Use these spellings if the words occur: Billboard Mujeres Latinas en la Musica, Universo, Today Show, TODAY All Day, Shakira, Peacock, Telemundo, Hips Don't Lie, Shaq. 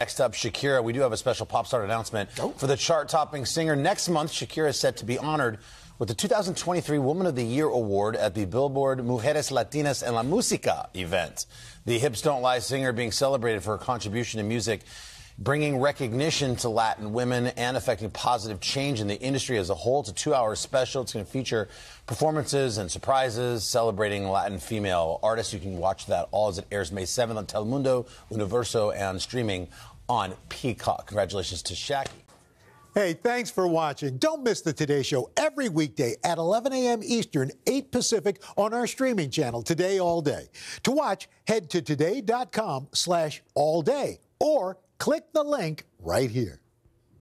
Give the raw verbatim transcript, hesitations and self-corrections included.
Next up, Shakira. We do have a special pop star announcement oh. for the chart-topping singer. Next month, Shakira is set to be honored with the two thousand twenty-three Woman of the Year Award at the Billboard Mujeres Latinas en la Musica event. The Hips Don't Lie singer being celebrated for her contribution to music, bringing recognition to Latin women and affecting positive change in the industry as a whole. It's a two-hour special. It's going to feature performances and surprises celebrating Latin female artists. You can watch that all as it airs May seventh on Telemundo, Universo, and streaming on Peacock. Congratulations to Shaq. Hey, thanks for watching. Don't miss the Today Show every weekday at eleven a m Eastern, eight Pacific on our streaming channel, Today All Day. To watch, head to today dot com slash all day or click the link right here.